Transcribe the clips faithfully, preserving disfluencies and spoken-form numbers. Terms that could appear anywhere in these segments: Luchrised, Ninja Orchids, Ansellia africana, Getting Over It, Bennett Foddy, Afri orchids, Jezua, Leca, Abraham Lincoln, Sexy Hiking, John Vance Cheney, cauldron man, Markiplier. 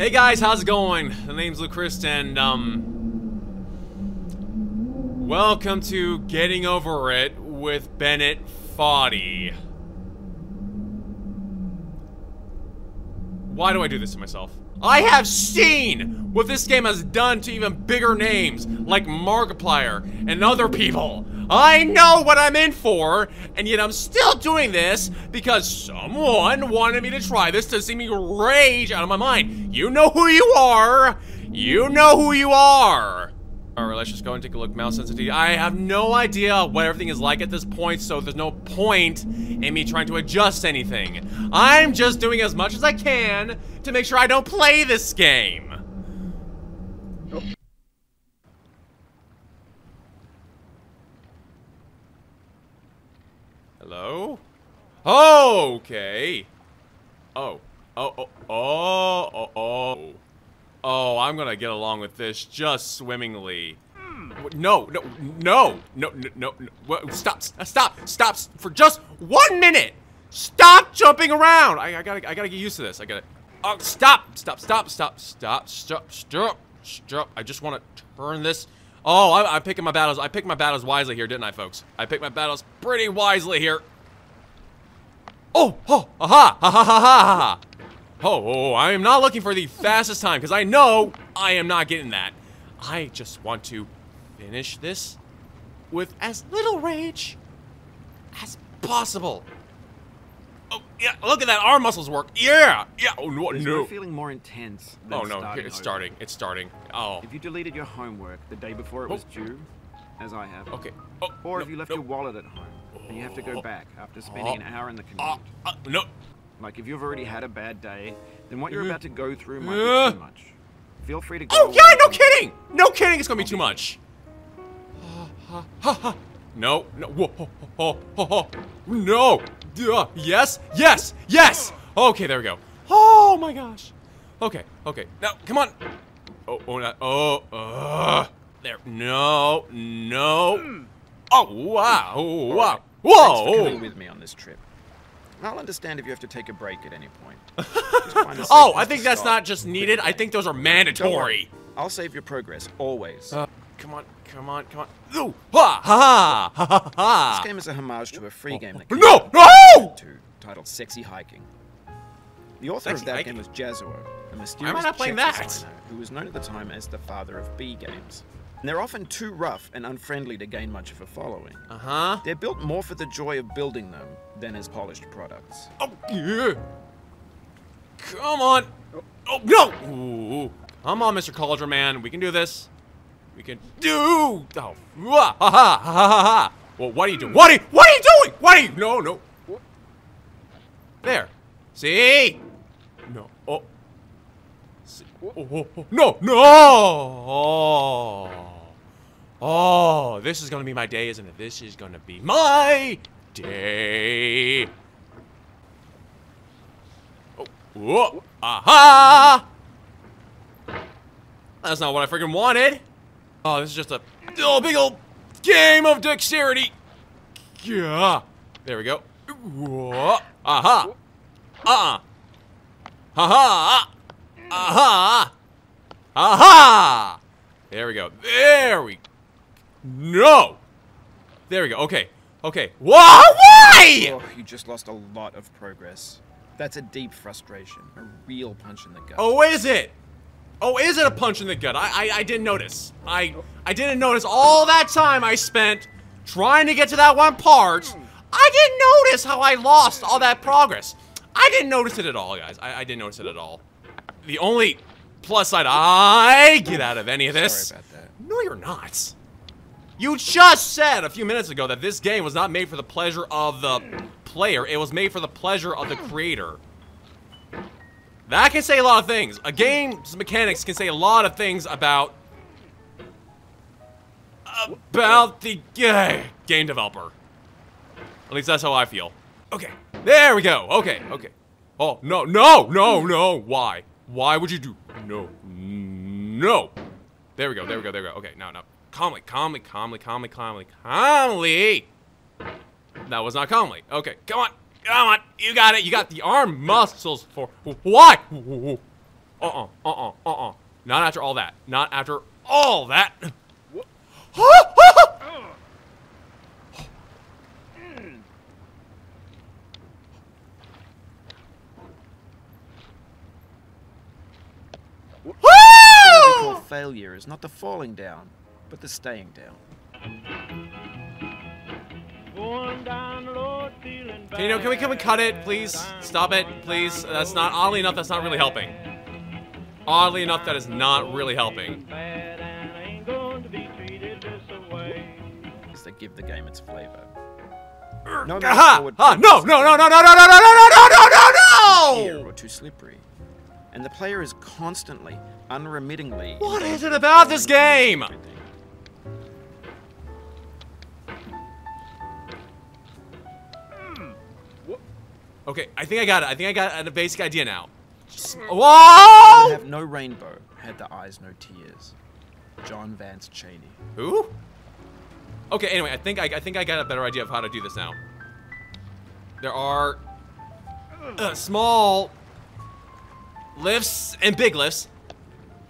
Hey guys, how's it going? The name's Luchrised and, um... welcome to Getting Over It with Bennett Foddy. Why do I do this to myself? I have seen what this game has done to even bigger names, like Markiplier and other people. I know what I'm in for, and yet I'm still doing this because someone wanted me to try this to see me rage out of my mind. You know who you are. You know who you are. Alright, let's just go and take a look. Mouse sensitivity. I have no idea what everything is like at this point, so there's no point in me trying to adjust anything. I'm just doing as much as I can to make sure I don't play this game. Nope. Hello? Oh, okay. Oh. Oh, oh, oh, oh, oh. Oh, I'm gonna get along with this just swimmingly. No, no, no, no, no, no. Stop, stop, stop for just one minute. Stop jumping around. I, I gotta, I gotta get used to this. I gotta. Oh, stop, stop, stop, stop, stop, stop, stop, stop. I just want to turn this. Oh, I, I'm picking my battles. I picked my battles wisely here, didn't I, folks? I picked my battles pretty wisely here. Oh, oh, aha, ha, ha, ha, ha, ha. Oh, oh, I am not looking for the fastest time, because I know I am not getting that. I just want to finish this with as little rage as possible. Oh, yeah, look at that. Arm muscles work. Yeah, yeah. Oh, no. There's no feeling more intense than oh, no. Starting it's over. starting. It's starting. Oh. If you deleted your homework the day before it was oh. due, as I have, okay. Oh, or no, if you left no. your wallet at home and you have to go back after spending oh. an hour in the commute. Oh, uh, no. Like, if you've already had a bad day, then what you're about to go through might be too much. Feel free to go. Oh, yeah, no kidding! No kidding, it's gonna be too much. No, no, no. Yes, yes, yes! Okay, there we go. Oh my gosh. Okay, okay. Now, come on. Oh, oh, not. Oh, uh. There. No, no. Oh, wow. Oh, wow. Whoa! Thanks for coming with me on this trip. I'll understand if you have to take a break at any point. Oh, I think that's not just needed. I think those are mandatory. I'll save your progress, always. Uh, come on, come on, come on. Ooh, ha, ha, ha, ha, ha. This game is a homage to a free game that came no, no! to, titled Sexy Hiking. The author Sexy of that hiking? game was Jezua, a mysterious Czech designer who was known at the time as the father of B games. And they're often too rough and unfriendly to gain much of a following. Uh-huh. They're built more for the joy of building them than as polished products. Oh, yeah. Come on. Oh, no. Ooh. Come on, Mister Cauldron Man. We can do this. We can do. Oh. Ha, ha, ha, ha, ha. Well, what are you doing? What are you, what are you doing? What are you? No, no. What? There. See? No. Oh. Oh, oh, oh. No, no! Oh. Oh, this is gonna be my day, isn't it? This is gonna be my day. Oh, whoa, aha! That's not what I freaking wanted. Oh, this is just a oh, big old game of dexterity. Yeah, there we go. Whoa, aha! Uh-uh. Ha-ha! Aha! Aha! There we go. There we No! There we go. Okay. Okay. Whoa! Why? Oh, you just lost a lot of progress. That's a deep frustration. A real punch in the gut. Oh, is it? Oh, is it a punch in the gut? I I, I didn't notice. I I didn't notice all that time I spent trying to get to that one part. I didn't notice how I lost all that progress. I didn't notice it at all, guys. I, I didn't notice it at all. The only plus side I get out of any of this. Sorry about that. No, you're not. You just said a few minutes ago that this game was not made for the pleasure of the player. It was made for the pleasure of the creator. That can say a lot of things. A game's mechanics can say a lot of things about about the uh, game developer. At least that's how I feel. Okay. There we go. Okay. Okay. Oh, no. No. No. No. Why? Why would you do? No, no. There we go. There we go. There we go. Okay, now, now, calmly, calmly, calmly, calmly, calmly, calmly. That was not calmly. Okay, come on, come on. You got it. You got the arm muscles for why? Uh-uh, uh-uh, uh-uh. Not after all that. Not after all that. Failure is not the falling down, but the staying down. Can, you know, can we come and cut it, please? Stop it, please. That's not, oddly enough, that's not really helping. Oddly enough, that is not really helping. Just to give the game its flavor. No, no, no, no, no, no, no, no, no, no, no, no, no, no, or too slippery. And the player is constantly, unremittingly... What is it about this game? Okay, I think I got it. I think I got a basic idea now. Just, whoa! Would have no rainbow had the eyes no tears. John Vance Cheney. Who? Okay, anyway, I think I, I think I got a better idea of how to do this now. There are uh, small... lifts and big lifts.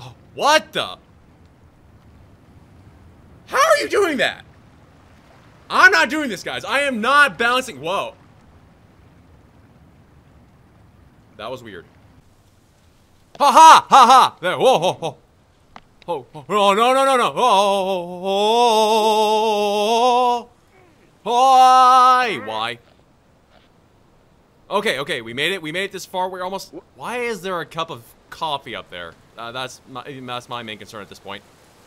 Oh, what the? How are you doing that? I'm not doing this, guys. I am not balancing. Whoa. That was weird. Ha ha ha ha. There. Whoa. Ho, ho. Oh, oh. Oh no no no no. Oh. Why? Why? Okay, okay, we made it. We made it this far. We're almost... Why is there a cup of coffee up there? Uh, that's my, that's my main concern at this point.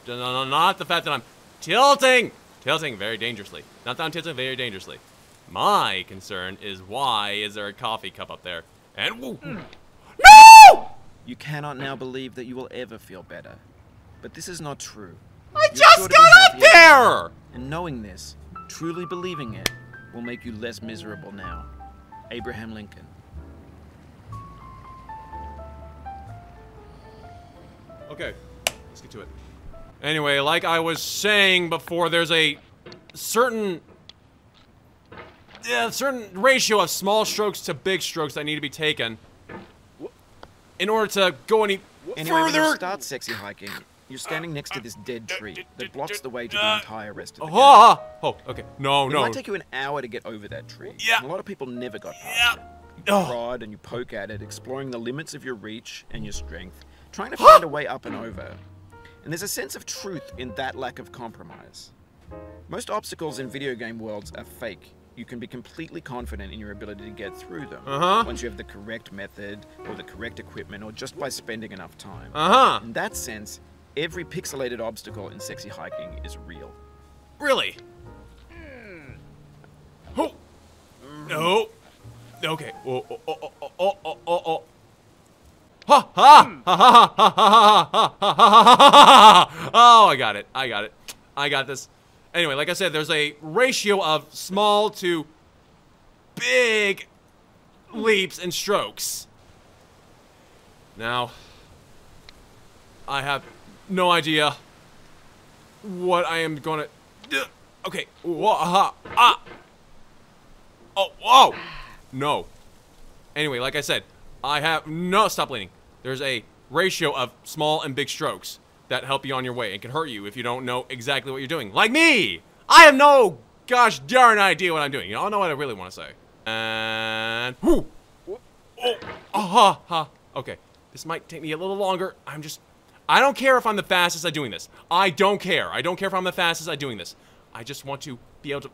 No, no, not the fact that I'm tilting. Tilting very dangerously. Not that I'm tilting very dangerously. My concern is why is there a coffee cup up there? And... Woo. No! You cannot now believe that you will ever feel better. But this is not true. I You're just sure got up there! And knowing this, truly believing it, will make you less miserable now. Abraham Lincoln. Okay, let's get to it. Anyway, like I was saying before, there's a certain uh, certain ratio of small strokes to big strokes that need to be taken in order to go any anyway, further. Anyway, when you start sexy hiking, you're standing next to this dead tree that blocks the way to the entire rest of the oh, game. Oh, okay. No, it no. It might take you an hour to get over that tree. Yeah. And a lot of people never got past yeah. it. You oh. prod and you poke at it, exploring the limits of your reach and your strength, trying to find a way up and over. And there's a sense of truth in that lack of compromise. Most obstacles in video game worlds are fake. You can be completely confident in your ability to get through them uh-huh. once you have the correct method or the correct equipment or just by spending enough time. Uh-huh. In that sense, every pixelated obstacle in sexy hiking is real. Really? Oh. No. Okay. Oh, oh, oh, oh, oh, oh, oh, oh. Ha ha ha ha ha ha ha ha ha. Oh, I got it. I got it. I got this. Anyway, like I said, there's a ratio of small to big leaps and strokes. Now, I have no idea what I am gonna. Okay. Whoa, aha, ah. Oh, whoa. No. Anyway, like I said, I have no. Stop leaning. There's a ratio of small and big strokes that help you on your way and can hurt you if you don't know exactly what you're doing. Like me, I have no gosh darn idea what I'm doing. You know, I know what I really want to say. And whoo. Oh, aha, ha. Okay. This might take me a little longer. I'm just. I don't care if I'm the fastest at doing this. I don't care. I don't care if I'm the fastest at doing this. I just want to be able to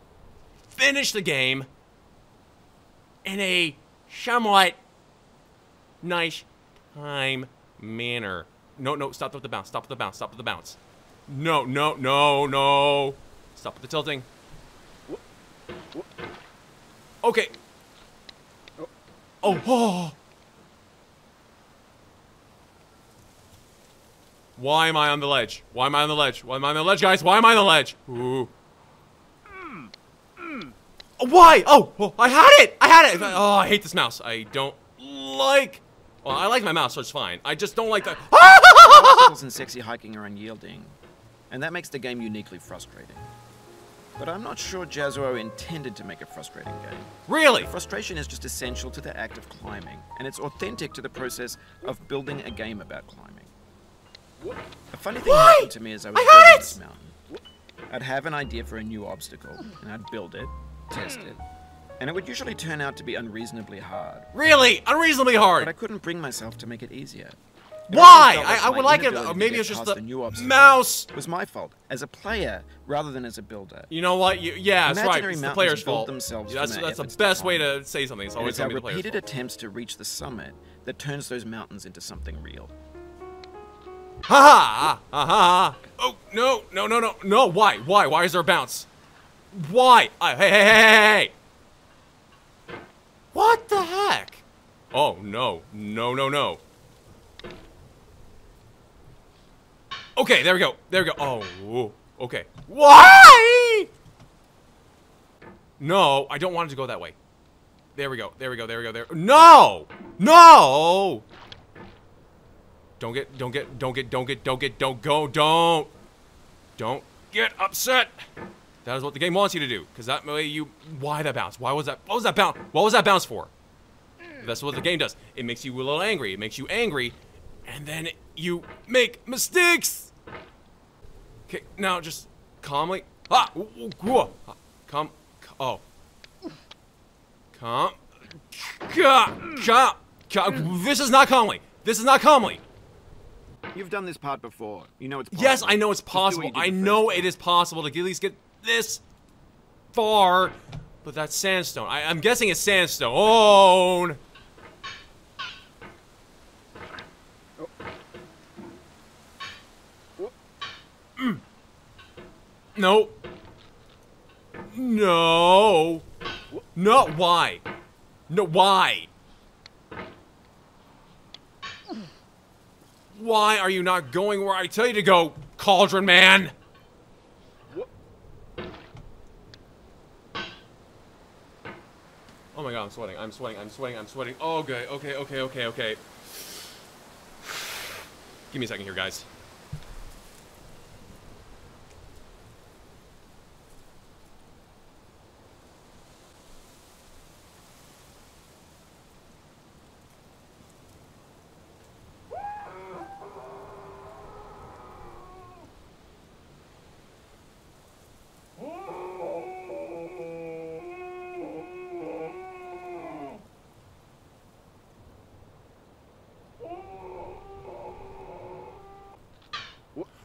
finish the game in a somewhat nice time manner. No, no, stop with the bounce. Stop with the bounce. Stop with the bounce. No, no, no, no. Stop with the tilting. Okay. Oh, oh. Why am I on the ledge? Why am I on the ledge? Why am I on the ledge, guys? Why am I on the ledge? Ooh. Mm, mm. Why? Oh, oh, I had it! I had it! Oh, I hate this mouse. I don't like... Well, I like my mouse, so it's fine. I just don't like the... Obstacles in sexy hiking are unyielding, and that makes the game uniquely frustrating. But I'm not sure Jezua intended to make a frustrating game. Really? The frustration is just essential to the act of climbing, and it's authentic to the process of building a game about climbing. A funny thing Why? happened to me as I was I building this mountain. I'd have an idea for a new obstacle, and I'd build it, test it, and it would usually turn out to be unreasonably hard. Really? Unreasonably hard? But I couldn't bring myself to make it easier. Why? I, I would like it. Or maybe it's just the new mouse. It was my fault as a player rather than as a builder. You know what? You, yeah, that's right. It's the player's fault. Themselves yeah, that's that's the best way to say something. It's always it's our repeated attempts to reach the summit that turns those mountains into something real. Ha ha! Ha ha! Oh no! No! No! No! No! Why? Why? Why is there a bounce? Why? I, hey, hey! Hey! Hey! What the heck? Oh no! No! No! No! Okay, there we go. There we go. Oh, whoa. Okay. Why? No, I don't want it to go that way. There we go. There we go. There we go. There. No! No! Don't get don't get don't get don't get don't get don't go don't. Don't get upset. That is what the game wants you to do, cuz that way you why that bounce? Why was that? What was that bounce? What was that bounce for? That's what the game does. It makes you a little angry. It makes you angry and then you make mistakes. Okay, now just calmly. Ah! Come. Oh. Calm. Calm. Calm. This is not calmly. This is not calmly. You've done this part before. You know it's possible. Yes, I know it's possible. I know it is possible to at least get this far. But that's sandstone. I, I'm guessing it's sandstone. Mm. No. No. No. Why? No. Why? Why are you not going where I tell you to go, Cauldron Man? Oh my god, I'm sweating. I'm sweating. I'm sweating. I'm sweating. Okay. Okay. Okay. Okay. Okay. Give me a second here, guys.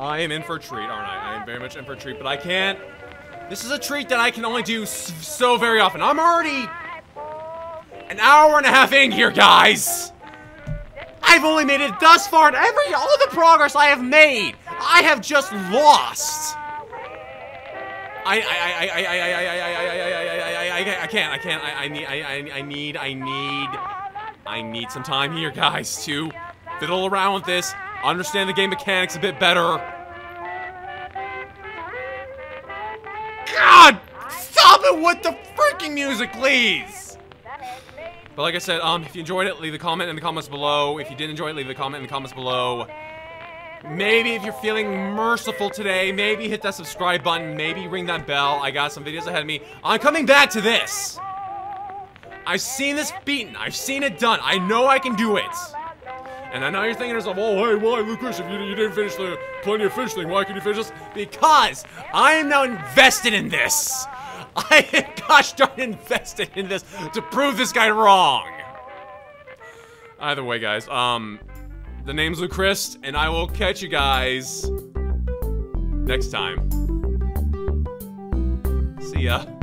I am in for a treat, aren't I? Very much in for a treat, but I can't. This is a treat that I can only do so very often. I'm already an hour and a half in here, guys. I've only made it thus far, and every all the progress I have made, I have just lost. I I I I I I I I I I can't. I can't. I I need. I I need. I need. I need some time here, guys, to fiddle around with this, understand the game mechanics a bit better. What the freaking music, please! But like I said, um, if you enjoyed it, leave a comment in the comments below. If you didn't enjoy it, leave a comment in the comments below. Maybe if you're feeling merciful today, maybe hit that subscribe button, maybe ring that bell. I got some videos ahead of me. I'm coming back to this! I've seen this beaten. I've seen it done. I know I can do it. And I know you're thinking to yourself, oh, hey, why, Luchrised, if you, you didn't finish the Plenty of Fish thing, why can't you finish this? Because I am now invested in this. I am gosh darn invested in this to prove this guy wrong. Either way, guys, um, the name's Luchrised, and I will catch you guys next time. See ya.